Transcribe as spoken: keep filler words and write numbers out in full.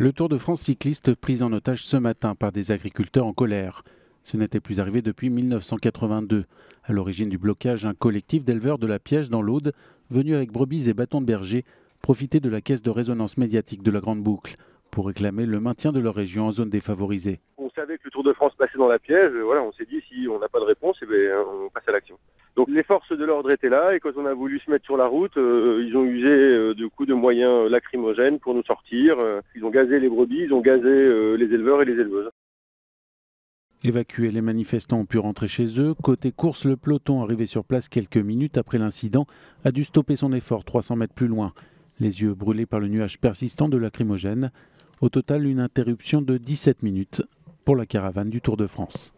Le Tour de France cycliste pris en otage ce matin par des agriculteurs en colère. Ce n'était plus arrivé depuis mille neuf cent quatre-vingt-deux. À l'origine du blocage, un collectif d'éleveurs de la Piège dans l'Aude, venu avec brebis et bâtons de berger, profitait de la caisse de résonance médiatique de la Grande Boucle pour réclamer le maintien de leur région en zone défavorisée. On savait que le Tour de France passait dans la Piège, voilà, on s'est dit si on n'a pas de réponse, eh bien, on passe à l'action. Donc les forces de l'ordre étaient là et quand on a voulu se mettre sur la route, euh, ils ont usé euh, de coups de moyens lacrymogènes pour nous sortir. Euh, ils ont gazé les brebis, ils ont gazé euh, les éleveurs et les éleveuses. Évacués, les manifestants ont pu rentrer chez eux. Côté course, le peloton, arrivé sur place quelques minutes après l'incident, a dû stopper son effort trois cents mètres plus loin, les yeux brûlés par le nuage persistant de lacrymogène. Au total, une interruption de dix-sept minutes pour la caravane du Tour de France.